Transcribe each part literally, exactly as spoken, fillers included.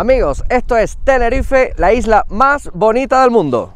Amigos, esto es Tenerife, la isla más bonita del mundo.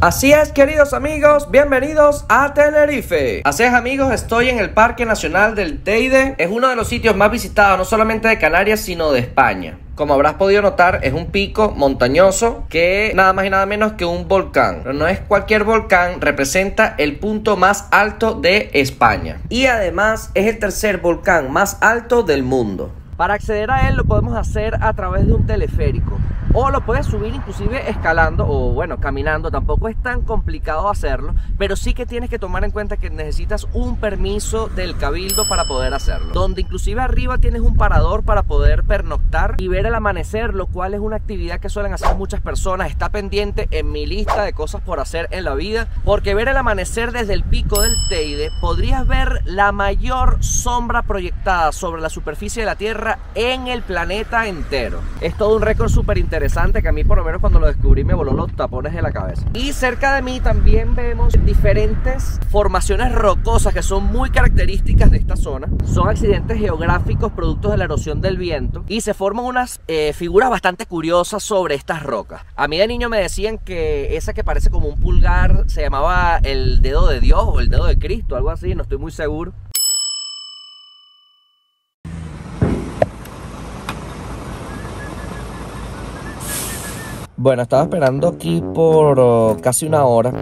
Así es, queridos amigos, bienvenidos a Tenerife. Así es, amigos, estoy en el Parque Nacional del Teide. Es uno de los sitios más visitados, no solamente de Canarias, sino de España. Como habrás podido notar, es un pico montañoso que nada más y nada menos que un volcán. Pero no es cualquier volcán, representa el punto más alto de España. Y además es el tercer volcán más alto del mundo. Para acceder a él lo podemos hacer a través de un teleférico. O lo puedes subir inclusive escalando o bueno, caminando. Tampoco es tan complicado hacerlo, pero sí que tienes que tomar en cuenta que necesitas un permiso del cabildo para poder hacerlo. Donde inclusive arriba tienes un parador para poder pernoctar y ver el amanecer, lo cual es una actividad que suelen hacer muchas personas. Está pendiente en mi lista de cosas por hacer en la vida, porque ver el amanecer desde el pico del Teide podrías ver la mayor sombra proyectada sobre la superficie de la Tierra en el planeta entero. Es todo un récord súper interesante. Interesante que a mí por lo menos cuando lo descubrí me voló los tapones de la cabeza. Y cerca de mí también vemos diferentes formaciones rocosas que son muy características de esta zona. Son accidentes geográficos productos de la erosión del viento y se forman unas eh, figuras bastante curiosas sobre estas rocas. A mí de niño me decían que esa que parece como un pulgar se llamaba el dedo de Dios o el dedo de Cristo, algo así, no estoy muy seguro. Bueno, estaba esperando aquí por oh, casi una hora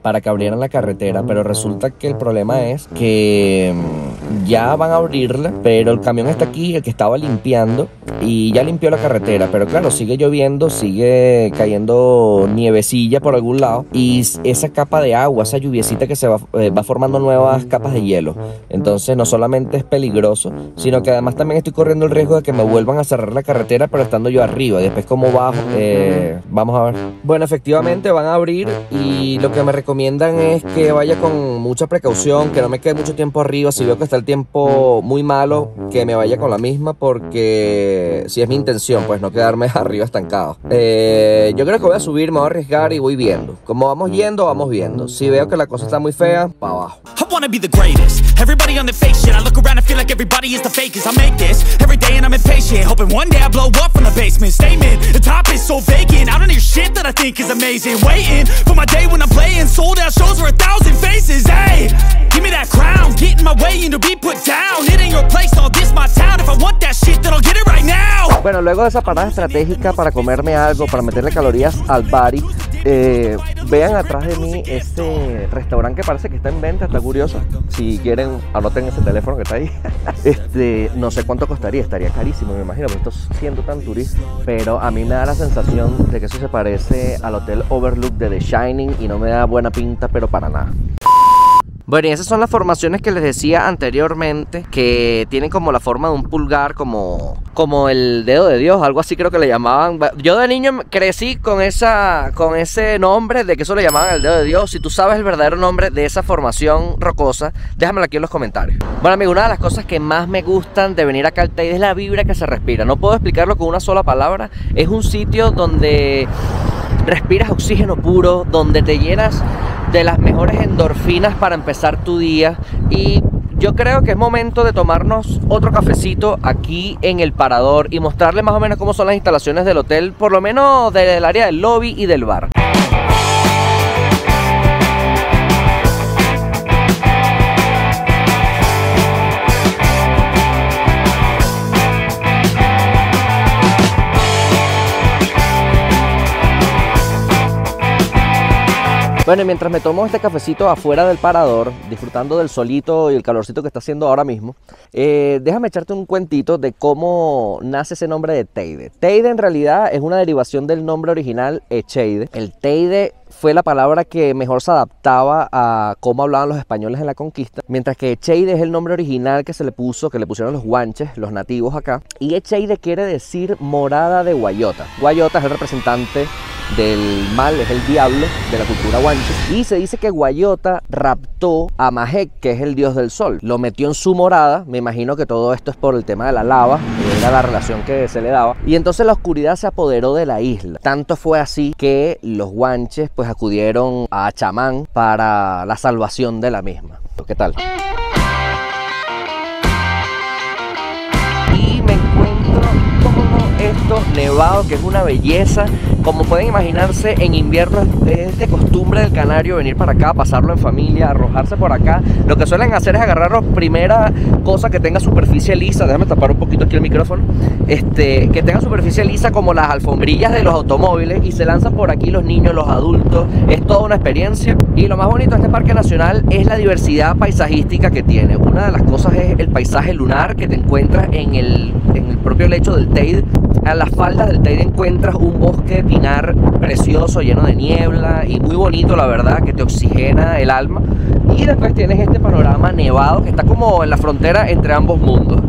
para que abrieran la carretera, pero resulta que el problema es que ya van a abrirla, pero el camión está aquí, el que estaba limpiando, y ya limpió la carretera, pero claro, sigue lloviendo, sigue cayendo nievecilla por algún lado, y esa capa de agua, esa lluviecita que se va, eh, va formando nuevas capas de hielo. Entonces no solamente es peligroso, sino que además también estoy corriendo el riesgo de que me vuelvan a cerrar la carretera, pero estando yo arriba, y después como bajo... Eh, Vamos a ver. Bueno, efectivamente van a abrir y lo que me recomiendan es que vaya con mucha precaución, que no me quede mucho tiempo arriba. Si veo que está el tiempo muy malo, que me vaya con la misma, porque si es mi intención, pues no quedarme arriba estancado. Eh, yo creo que voy a subir, me voy a arriesgar y voy viendo. Como vamos yendo, vamos viendo. Si veo que la cosa está muy fea, para abajo. I don't hear shit that I think is amazing. Waiting for my day when I'm playing sold out shows for a thousand faces. Hey, give me that crown, get in my way and to be put down. It ain't your place, all this my town. If I want that shit, then I'll get it right now. Bueno, luego de esa parada estratégica para comerme algo, para meterle calorías al body, eh, vean atrás de mí ese restaurante que parece que está en venta, está curioso. Si quieren, anoten ese teléfono que está ahí. Este, no sé cuánto costaría, estaría carísimo, me imagino, porque esto siendo tan turista, pero a mí me da la sensación de que eso se parece al hotel Overlook de The Shining y no me da buena pinta, pero para nada. Bueno, y esas son las formaciones que les decía anteriormente, que tienen como la forma de un pulgar, como, como el dedo de Dios, algo así creo que le llamaban. Yo de niño crecí con, esa, con ese nombre de que eso le llamaban el dedo de Dios. Si tú sabes el verdadero nombre de esa formación rocosa, déjamelo aquí en los comentarios. Bueno, amigos, una de las cosas que más me gustan de venir acá al Teide es la vibra que se respira. No puedo explicarlo con una sola palabra. Es un sitio donde respiras oxígeno puro, donde te llenas de las mejores endorfinas para empezar tu día. Y yo creo que es momento de tomarnos otro cafecito aquí en el parador y mostrarles más o menos cómo son las instalaciones del hotel, por lo menos del área del lobby y del bar. Bueno, y mientras me tomo este cafecito afuera del parador, disfrutando del solito y el calorcito que está haciendo ahora mismo, eh, déjame echarte un cuentito de cómo nace ese nombre de Teide. Teide en realidad es una derivación del nombre original Echeide. El Teide fue la palabra que mejor se adaptaba a cómo hablaban los españoles en la conquista, mientras que Echeide es el nombre original que se le puso, que le pusieron los guanches, los nativos acá, y Echeide quiere decir morada de Guayota. Guayota es el representante del mal, es el diablo de la cultura guanche, y se dice que Guayota raptó a Majek, que es el dios del sol, lo metió en su morada. Me imagino que todo esto es por el tema de la lava, que era la relación que se le daba, y entonces la oscuridad se apoderó de la isla. Tanto fue así que los guanches pues acudieron a Chamán para la salvación de la misma. ¿Qué tal? Y me encuentro todo esto nevado, que es una belleza. Como pueden imaginarse, en invierno es de costumbre del canario venir para acá, pasarlo en familia, arrojarse por acá. Lo que suelen hacer es agarrar primera cosa que tenga superficie lisa. Déjame tapar un poquito aquí el micrófono. Este, que tenga superficie lisa, como las alfombrillas de los automóviles, y se lanzan por aquí los niños, los adultos. Es toda una experiencia. Y lo más bonito de este parque nacional es la diversidad paisajística que tiene. Una de las cosas es el paisaje lunar que te encuentras en el, en el propio lecho del Teide. A las faldas del Teide encuentras un bosque pinar precioso, lleno de niebla y muy bonito, la verdad, que te oxigena el alma. Y después tienes este panorama nevado que está como en la frontera entre ambos mundos.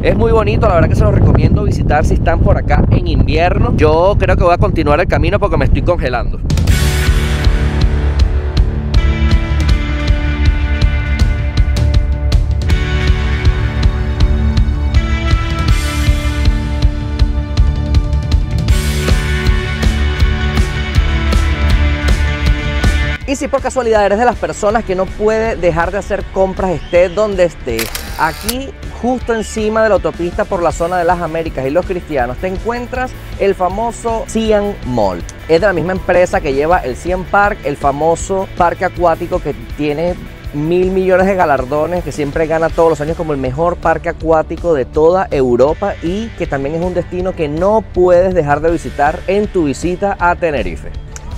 Es muy bonito, la verdad que se los recomiendo visitar si están por acá en invierno. Yo creo que voy a continuar el camino porque me estoy congelando. Y si por casualidad eres de las personas que no puede dejar de hacer compras, esté donde esté, aquí justo encima de la autopista por la zona de Las Américas y Los Cristianos te encuentras el famoso Siam Mall. Es de la misma empresa que lleva el Siam Park, el famoso parque acuático que tiene mil millones de galardones, que siempre gana todos los años como el mejor parque acuático de toda Europa, y que también es un destino que no puedes dejar de visitar en tu visita a Tenerife.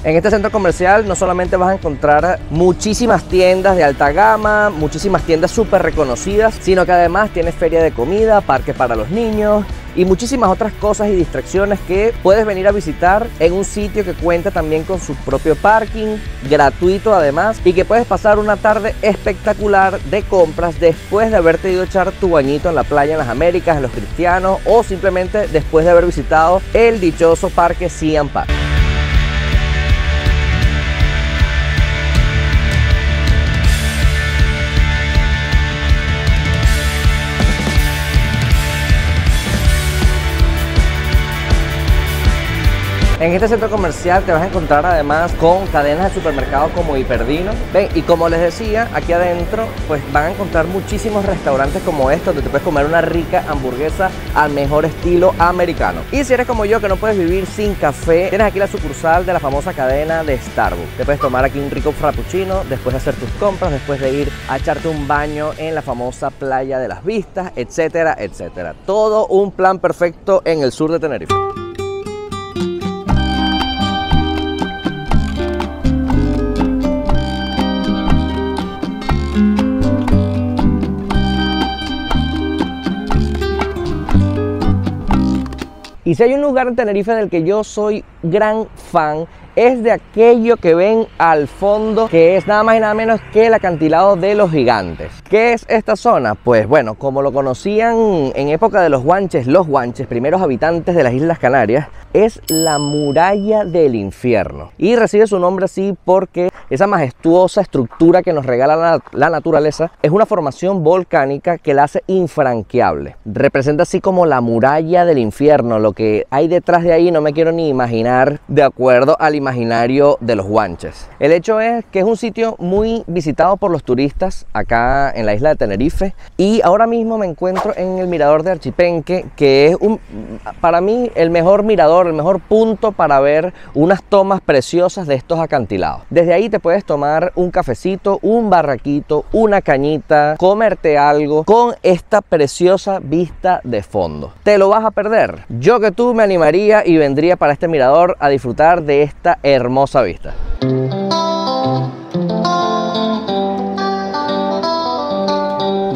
En este centro comercial no solamente vas a encontrar muchísimas tiendas de alta gama, muchísimas tiendas súper reconocidas, sino que además tienes feria de comida, parque para los niños y muchísimas otras cosas y distracciones que puedes venir a visitar en un sitio que cuenta también con su propio parking, gratuito además, y que puedes pasar una tarde espectacular de compras después de haberte ido a echar tu bañito en la playa en Las Américas, en Los Cristianos, o simplemente después de haber visitado el dichoso parque Siam Park. En este centro comercial te vas a encontrar además con cadenas de supermercados como Hiperdino. Ven, y como les decía, aquí adentro pues van a encontrar muchísimos restaurantes como estos, donde te puedes comer una rica hamburguesa al mejor estilo americano. Y si eres como yo, que no puedes vivir sin café, tienes aquí la sucursal de la famosa cadena de Starbucks. Te puedes tomar aquí un rico frappuccino, después de hacer tus compras, después de ir a echarte un baño en la famosa Playa de las Vistas, etcétera, etcétera. Todo un plan perfecto en el sur de Tenerife. Y si hay un lugar en Tenerife del que yo soy gran fan, es de aquello que ven al fondo, que es nada más y nada menos que el acantilado de los gigantes. ¿Qué es esta zona? Pues bueno, como lo conocían en época de los guanches, los guanches, primeros habitantes de las Islas Canarias, es la muralla del infierno. Y recibe su nombre así porque esa majestuosa estructura que nos regala la, la naturaleza es una formación volcánica que la hace infranqueable. Representa así como la muralla del infierno. Lo que hay detrás de ahí no me quiero ni imaginar, de acuerdo al imaginario de los guanches. El hecho es que es un sitio muy visitado por los turistas acá en la isla de Tenerife, y ahora mismo me encuentro en el mirador de Archipenque, que es un, para mí el mejor mirador, el mejor punto para ver unas tomas preciosas de estos acantilados. Desde ahí te puedes tomar un cafecito, un barraquito, una cañita, comerte algo con esta preciosa vista de fondo. ¿Te lo vas a perder? Yo que tú me animaría y vendría para este mirador a disfrutar de esta hermosa vista.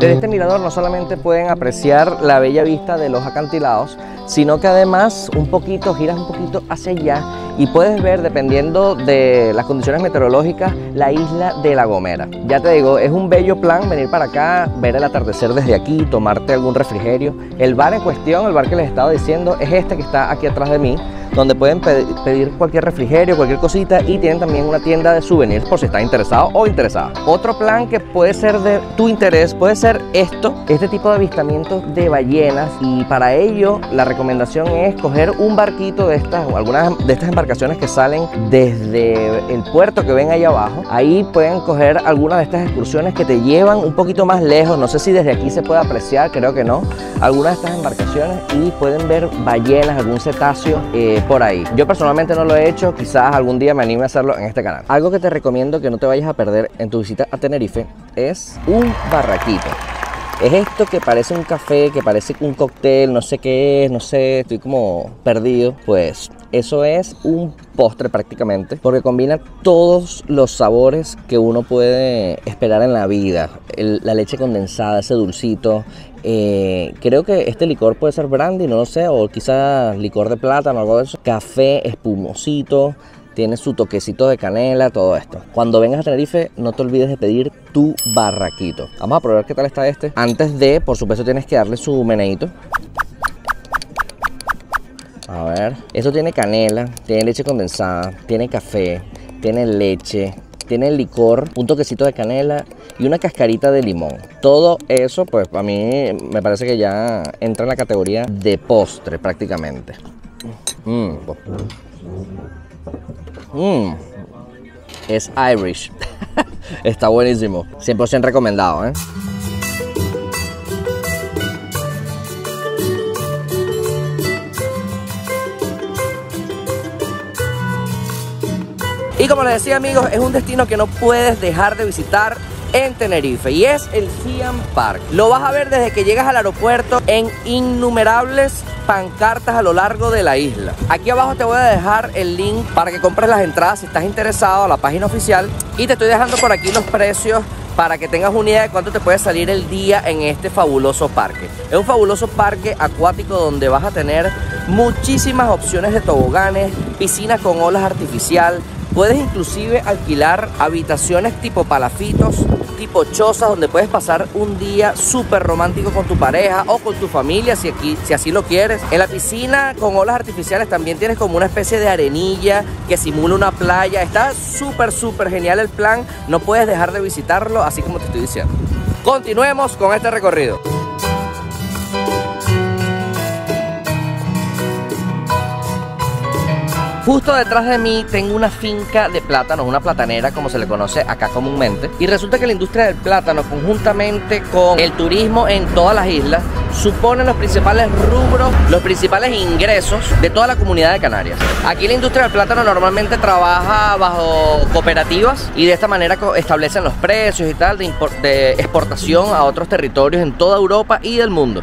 Desde este mirador no solamente pueden apreciar la bella vista de los acantilados, sino que además un poquito, giras un poquito hacia allá y puedes ver, dependiendo de las condiciones meteorológicas, la isla de La Gomera. Ya te digo, es un bello plan venir para acá, ver el atardecer desde aquí, tomarte algún refrigerio. El bar en cuestión, el bar que les estaba diciendo, es este que está aquí atrás de mí, donde pueden pedir cualquier refrigerio, cualquier cosita, y tienen también una tienda de souvenirs por si están interesados o interesadas. Otro plan que puede ser de tu interés puede ser esto, este tipo de avistamientos de ballenas, y para ello la recomendación es coger un barquito de estas, o algunas de estas embarcaciones que salen desde el puerto que ven ahí abajo. Ahí pueden coger algunas de estas excursiones que te llevan un poquito más lejos, no sé si desde aquí se puede apreciar, creo que no, algunas de estas embarcaciones, y pueden ver ballenas, algún cetáceo, eh, por ahí. Yo personalmente no lo he hecho, quizás algún día me anime a hacerlo en este canal. Algo que te recomiendo que no te vayas a perder en tu visita a Tenerife es un barraquito. Es esto que parece un café, que parece un cóctel, no sé qué es, no sé, estoy como perdido. Pues eso es un postre prácticamente, porque combina todos los sabores que uno puede esperar en la vida. El, la leche condensada, ese dulcito. Eh, creo que este licor puede ser brandy, no lo sé, o quizás licor de plátano, algo de eso. Café espumosito, tiene su toquecito de canela, todo esto. Cuando vengas a Tenerife, no te olvides de pedir tu barraquito. Vamos a probar qué tal está este. Antes de, por supuesto, tienes que darle su meneíto. A ver, esto tiene canela, tiene leche condensada, tiene café, tiene leche, tiene licor, un toquecito de canela y una cascarita de limón. Todo eso, pues, a mí me parece que ya entra en la categoría de postre prácticamente. Mmm. Mmm, es Irish. Está buenísimo, cien por ciento recomendado, ¿eh? Y como les decía, amigos, es un destino que no puedes dejar de visitar en Tenerife, y es el Siam Park. Lo vas a ver desde que llegas al aeropuerto en innumerables pancartas a lo largo de la isla. Aquí abajo te voy a dejar el link para que compres las entradas si estás interesado, a la página oficial, y te estoy dejando por aquí los precios para que tengas una idea de cuánto te puede salir el día en este fabuloso parque. Es un fabuloso parque acuático donde vas a tener muchísimas opciones de toboganes, piscinas con olas artificial. Puedes inclusive alquilar habitaciones tipo palafitos, tipo chozas, donde puedes pasar un día súper romántico con tu pareja o con tu familia, si, aquí, si así lo quieres. En la piscina con olas artificiales también tienes como una especie de arenilla que simula una playa. Está súper, súper genial el plan. No puedes dejar de visitarlo, así como te estoy diciendo. Continuemos con este recorrido. Justo detrás de mí tengo una finca de plátanos, una platanera como se le conoce acá comúnmente, y resulta que la industria del plátano conjuntamente con el turismo en todas las islas suponen los principales rubros, los principales ingresos de toda la comunidad de Canarias. Aquí la industria del plátano normalmente trabaja bajo cooperativas y de esta manera establecen los precios y tal de, de exportación a otros territorios en toda Europa y del mundo.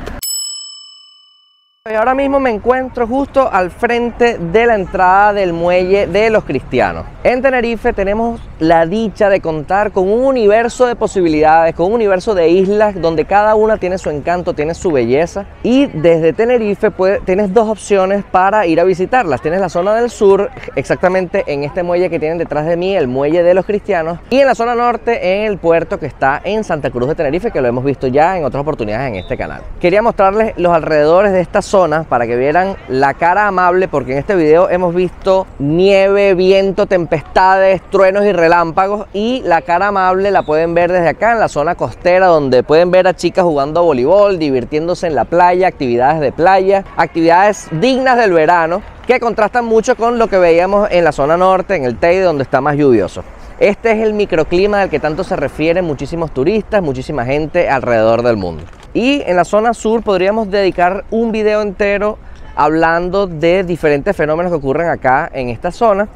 Y ahora mismo me encuentro justo al frente de la entrada del Muelle de los Cristianos. En Tenerife tenemos la dicha de contar con un universo de posibilidades, con un universo de islas donde cada una tiene su encanto, tiene su belleza, y desde Tenerife puedes, tienes dos opciones para ir a visitarlas. Tienes la zona del sur, exactamente en este muelle que tienen detrás de mí, el Muelle de los Cristianos, y en la zona norte, en el puerto que está en Santa Cruz de Tenerife, que lo hemos visto ya en otras oportunidades en este canal. Quería mostrarles los alrededores de esta zona para que vieran la cara amable, porque en este video hemos visto nieve, viento, tempestades, truenos y relámpagos, y la cara amable la pueden ver desde acá en la zona costera, donde pueden ver a chicas jugando voleibol, divirtiéndose en la playa, actividades de playa, actividades dignas del verano que contrastan mucho con lo que veíamos en la zona norte, en el Teide, donde está más lluvioso. Este es el microclima del que tanto se refieren muchísimos turistas, muchísima gente alrededor del mundo. Y en la zona sur podríamos dedicar un video entero hablando de diferentes fenómenos que ocurren acá en esta zona,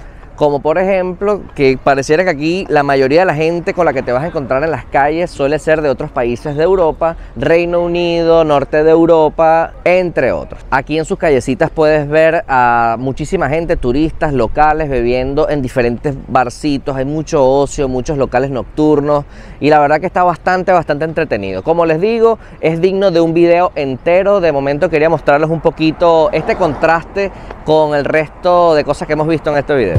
Como por ejemplo, que pareciera que aquí la mayoría de la gente con la que te vas a encontrar en las calles suele ser de otros países de Europa, Reino Unido, norte de Europa, entre otros. Aquí en sus callecitas puedes ver a muchísima gente, turistas, locales, bebiendo en diferentes barcitos. Hay mucho ocio, muchos locales nocturnos y la verdad que está bastante, bastante entretenido. Como les digo, es digno de un video entero. De momento quería mostrarles un poquito este contraste con el resto de cosas que hemos visto en este video.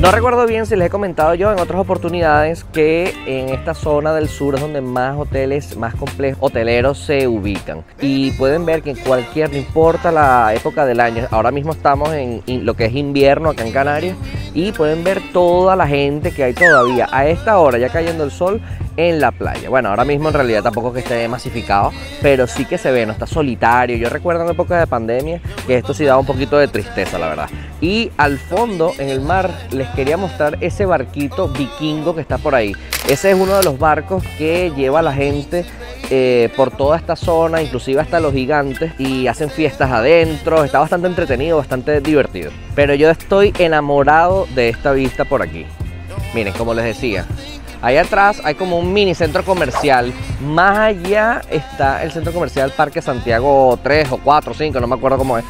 No recuerdo bien si les he comentado yo en otras oportunidades que en esta zona del sur es donde más hoteles, más complejos hoteleros se ubican. Y pueden ver que en cualquier, no importa la época del año, ahora mismo estamos en lo que es invierno acá en Canarias y pueden ver toda la gente que hay todavía a esta hora, ya cayendo el sol, en la playa. Bueno, ahora mismo en realidad tampoco que esté masificado, pero sí que se ve, no está solitario. Yo recuerdo en época de pandemia que esto sí daba un poquito de tristeza, la verdad. Y al fondo, en el mar, les quería mostrar ese barquito vikingo que está por ahí. Ese es uno de los barcos que lleva a la gente eh, por toda esta zona, inclusive hasta los gigantes, y hacen fiestas adentro. Está bastante entretenido, bastante divertido. Pero yo estoy enamorado de esta vista por aquí. Miren, como les decía, ahí atrás hay como un mini centro comercial. Más allá está el centro comercial Parque Santiago tres o cuatro o cinco, no me acuerdo cómo es.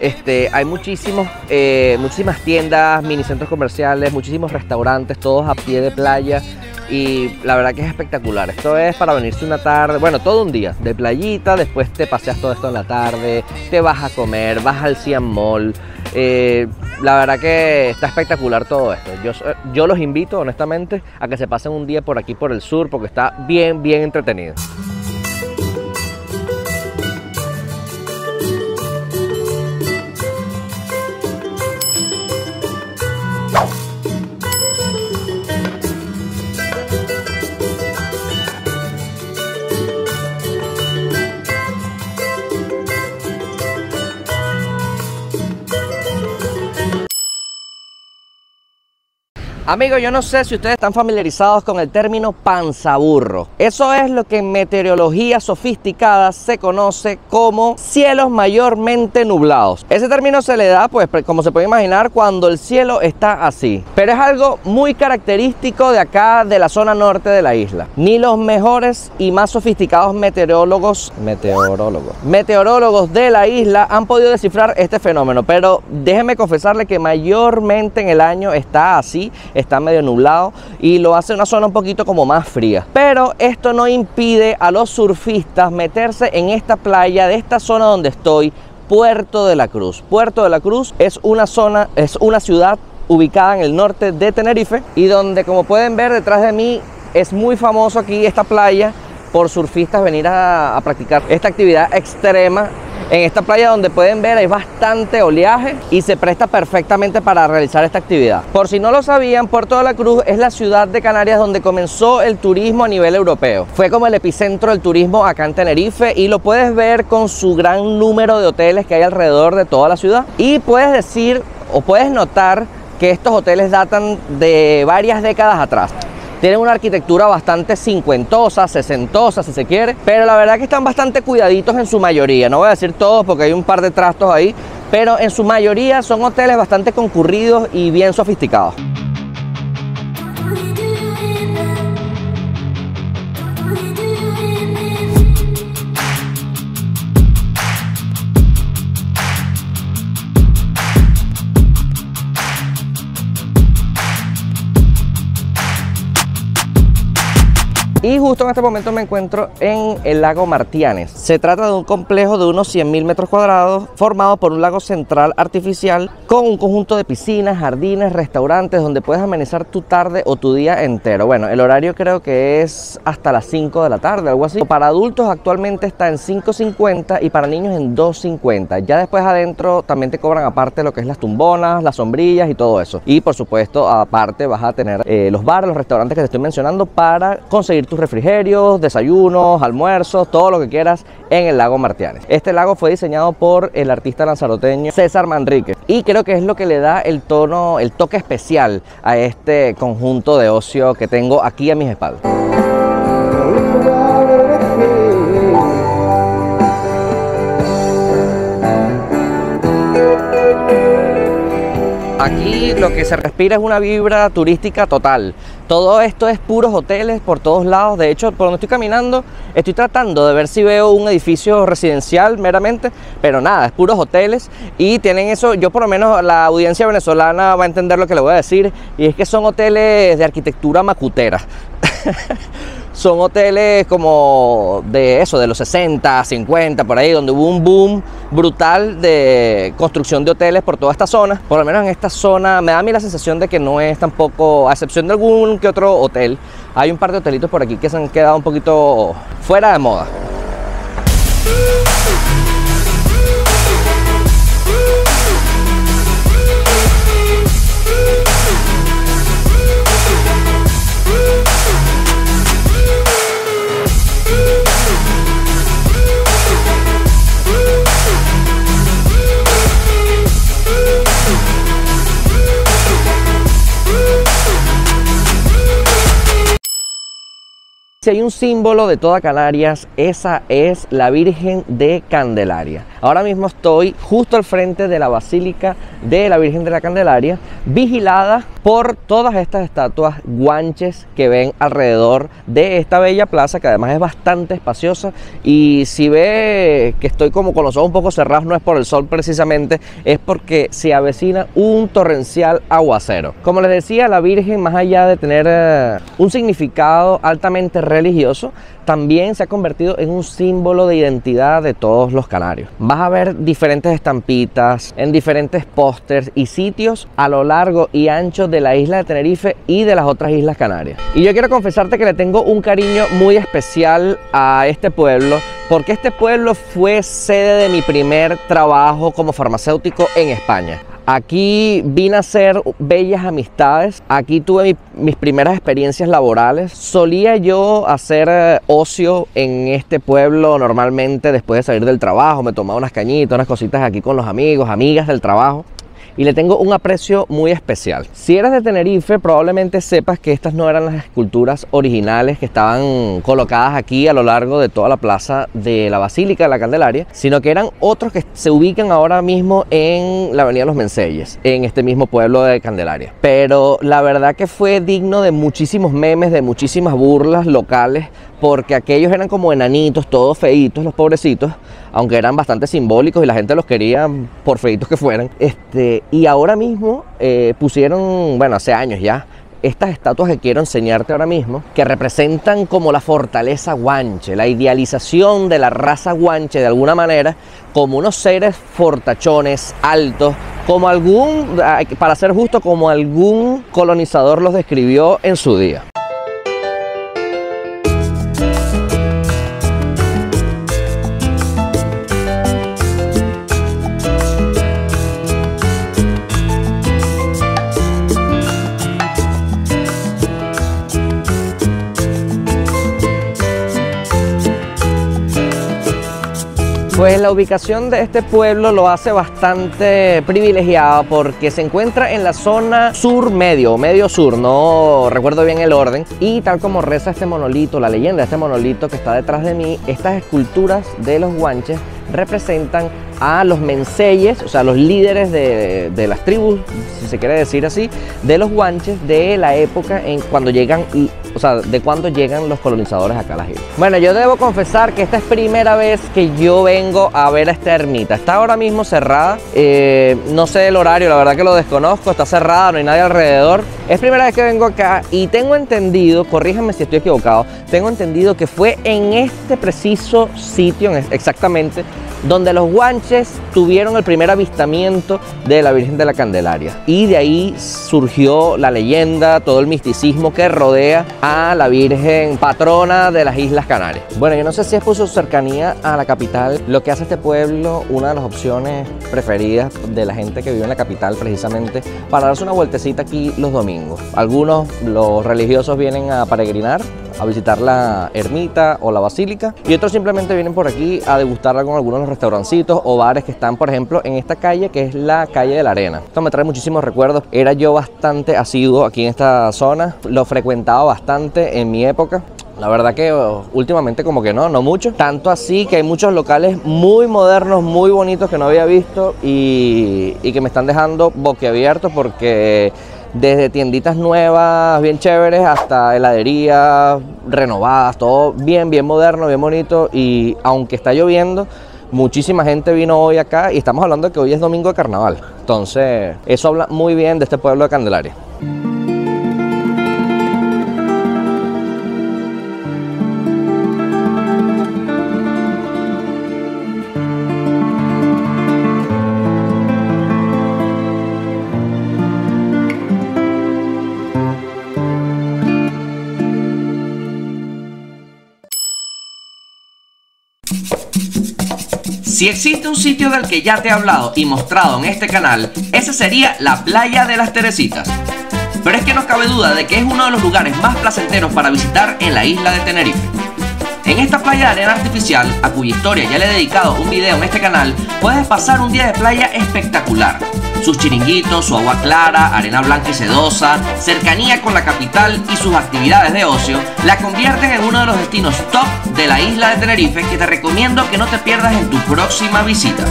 Este, hay muchísimos, eh, muchísimas tiendas, minicentros comerciales, muchísimos restaurantes, todos a pie de playa. Y la verdad que es espectacular. Esto es para venirse una tarde, bueno, todo un día de playita, después te paseas todo esto en la tarde, te vas a comer, vas al Siam Mall. Eh, la verdad que está espectacular todo esto. Yo, yo los invito honestamente a que se pasen un día por aquí, por el sur, porque está bien, bien entretenido. Amigos, yo no sé si ustedes están familiarizados con el término panzaburro. Eso es lo que en meteorología sofisticada se conoce como cielos mayormente nublados. Ese término se le da, pues, como se puede imaginar, cuando el cielo está así. Pero es algo muy característico de acá, de la zona norte de la isla. Ni los mejores y más sofisticados meteorólogos, meteorólogos, meteorólogos de la isla han podido descifrar este fenómeno. Pero déjenme confesarle que mayormente en el año está así. Está medio nublado y lo hace una zona un poquito como más fría. Pero esto no impide a los surfistas meterse en esta playa de esta zona donde estoy, Puerto de la Cruz. Puerto de la Cruz es una zona, es una ciudad ubicada en el norte de Tenerife y donde, como pueden ver detrás de mí, es muy famoso aquí esta playa por surfistas venir a, a practicar esta actividad extrema. En esta playa donde pueden ver hay bastante oleaje y se presta perfectamente para realizar esta actividad. Por si no lo sabían, Puerto de la Cruz es la ciudad de Canarias donde comenzó el turismo a nivel europeo. Fue como el epicentro del turismo acá en Tenerife y lo puedes ver con su gran número de hoteles que hay alrededor de toda la ciudad. Y puedes decir o puedes notar que estos hoteles datan de varias décadas atrás. Tienen una arquitectura bastante cincuentosa, sesentosa si se quiere, pero la verdad que están bastante cuidaditos en su mayoría. No voy a decir todos porque hay un par de trastos ahí, pero en su mayoría son hoteles bastante concurridos y bien sofisticados. Y justo en este momento me encuentro en el lago Martianes. Se trata de un complejo de unos cien mil metros cuadrados formado por un lago central artificial con un conjunto de piscinas, jardines, restaurantes donde puedes amenizar tu tarde o tu día entero. Bueno, el horario creo que es hasta las cinco de la tarde, algo así. Para adultos actualmente está en cinco cincuenta y para niños en dos cincuenta. Ya después adentro también te cobran aparte lo que es las tumbonas, las sombrillas y todo eso. Y por supuesto aparte vas a tener eh, los bares, los restaurantes que te estoy mencionando para conseguir tus refrigerios, desayunos, almuerzos, todo lo que quieras en el lago Martianes. Este lago fue diseñado por el artista lanzaroteño César Manrique y creo que es lo que le da el tono, el toque especial a este conjunto de ocio que tengo aquí a mis espaldas. Aquí lo que se respira es una vibra turística total. Todo esto es puros hoteles por todos lados. De hecho, por donde estoy caminando, estoy tratando de ver si veo un edificio residencial meramente, pero nada, es puros hoteles y tienen eso. Yo, por lo menos, la audiencia venezolana va a entender lo que le voy a decir, y es que son hoteles de arquitectura macutera. Son hoteles como de eso, de los sesenta, cincuenta, por ahí, donde hubo un boom brutal de construcción de hoteles por toda esta zona. Por lo menos en esta zona me da a mí la sensación de que no es tampoco, a excepción de algún que otro hotel, hay un par de hotelitos por aquí que se han quedado un poquito fuera de moda. Si hay un símbolo de toda Canarias, esa es la Virgen de Candelaria. Ahora mismo estoy justo al frente de la Basílica de la Virgen de la Candelaria, vigilada por todas estas estatuas guanches que ven alrededor de esta bella plaza, que además es bastante espaciosa. Y si ve que estoy como con los ojos un poco cerrados, no es por el sol precisamente, es porque se avecina un torrencial aguacero. Como les decía, la Virgen, más allá de tener eh, un significado altamente religioso, también se ha convertido en un símbolo de identidad de todos los canarios. Vas a ver diferentes estampitas en diferentes pósters y sitios a lo largo y ancho de la isla de Tenerife y de las otras islas canarias. Y yo quiero confesarte que le tengo un cariño muy especial a este pueblo, porque este pueblo fue sede de mi primer trabajo como farmacéutico en España. Aquí vine a hacer bellas amistades, aquí tuve mi, mis primeras experiencias laborales. Solía yo hacer ocio en este pueblo normalmente después de salir del trabajo, me tomaba unas cañitas, unas cositas aquí con los amigos, amigas del trabajo. Y le tengo un aprecio muy especial. Si eres de Tenerife, probablemente sepas que estas no eran las esculturas originales que estaban colocadas aquí a lo largo de toda la plaza de la Basílica de la Candelaria, sino que eran otros que se ubican ahora mismo en la Avenida los Menseyes, en este mismo pueblo de Candelaria. Pero la verdad que fue digno de muchísimos memes, de muchísimas burlas locales, porque aquellos eran como enanitos, todos feitos, los pobrecitos, aunque eran bastante simbólicos y la gente los quería por feitos que fueran. Este, y ahora mismo eh, pusieron, bueno, hace años ya, estas estatuas que quiero enseñarte ahora mismo, que representan como la fortaleza guanche, la idealización de la raza guanche de alguna manera, como unos seres fortachones, altos, como algún, para ser justo, como algún colonizador los describió en su día. Pues la ubicación de este pueblo lo hace bastante privilegiado porque se encuentra en la zona sur medio, medio sur, no recuerdo bien el orden. Y tal como reza este monolito, la leyenda de este monolito que está detrás de mí, estas esculturas de los guanches representan a los menceyes, o sea, los líderes de, de las tribus, si se quiere decir así, de los guanches de la época en cuando llegan, y, o sea, de cuando llegan los colonizadores acá a las islas. Bueno, yo debo confesar que esta es primera vez que yo vengo a ver a esta ermita. Está ahora mismo cerrada, eh, no sé el horario, la verdad que lo desconozco, está cerrada, no hay nadie alrededor. Es primera vez que vengo acá y tengo entendido, corríjame si estoy equivocado, tengo entendido que fue en este preciso sitio, exactamente, donde los guanches tuvieron el primer avistamiento de la Virgen de la Candelaria. Y de ahí surgió la leyenda, todo el misticismo que rodea a la Virgen patrona de las Islas Canarias. Bueno, yo no sé si es por su cercanía a la capital lo que hace este pueblo una de las opciones preferidas de la gente que vive en la capital, precisamente para darse una vueltecita aquí los domingos. Algunos, los religiosos, vienen a peregrinar a visitar la ermita o la basílica, y otros simplemente vienen por aquí a degustarla con algunos restaurancitos o bares que están, por ejemplo, en esta calle, que es la calle de la Arena. Esto me trae muchísimos recuerdos. Era yo bastante asiduo aquí en esta zona, lo frecuentaba bastante en mi época. La verdad que últimamente como que no, no mucho. Tanto así que hay muchos locales muy modernos, muy bonitos que no había visto y, y que me están dejando boquiabierto, porque desde tienditas nuevas, bien chéveres, hasta heladerías renovadas, todo bien, bien moderno, bien bonito. Y aunque está lloviendo, muchísima gente vino hoy acá, y estamos hablando de que hoy es domingo de carnaval. Entonces eso habla muy bien de este pueblo de Candelaria. Si existe un sitio del que ya te he hablado y mostrado en este canal, esa sería la Playa de las Teresitas. Pero es que no cabe duda de que es uno de los lugares más placenteros para visitar en la isla de Tenerife. En esta playa de arena artificial, a cuya historia ya le he dedicado un video en este canal, puedes pasar un día de playa espectacular. Sus chiringuitos, su agua clara, arena blanca y sedosa, cercanía con la capital y sus actividades de ocio la convierten en uno de los destinos top de la isla de Tenerife, que te recomiendo que no te pierdas en tu próxima visita.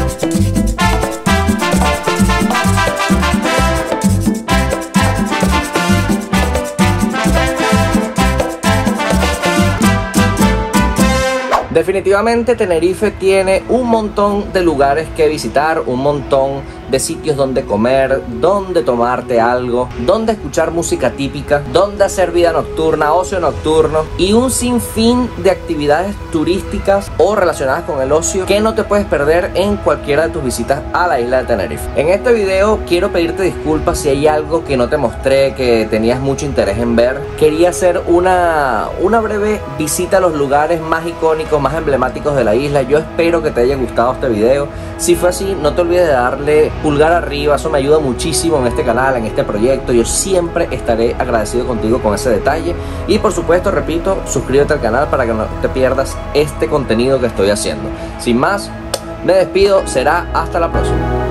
Definitivamente Tenerife tiene un montón de lugares que visitar, un montón de sitios donde comer, donde tomarte algo, donde escuchar música típica, donde hacer vida nocturna, ocio nocturno, y un sinfín de actividades turísticas o relacionadas con el ocio que no te puedes perder en cualquiera de tus visitas a la isla de Tenerife. En este video quiero pedirte disculpas si hay algo que no te mostré que tenías mucho interés en ver. Quería hacer una, una breve visita a los lugares más icónicos, más emblemáticos de la isla. Yo espero que te haya gustado este video. Si fue así, no te olvides de darle pulgar arriba, eso me ayuda muchísimo en este canal, en este proyecto. Yo siempre estaré agradecido contigo con ese detalle, y por supuesto, repito, suscríbete al canal para que no te pierdas este contenido que estoy haciendo. Sin más, me despido, será hasta la próxima.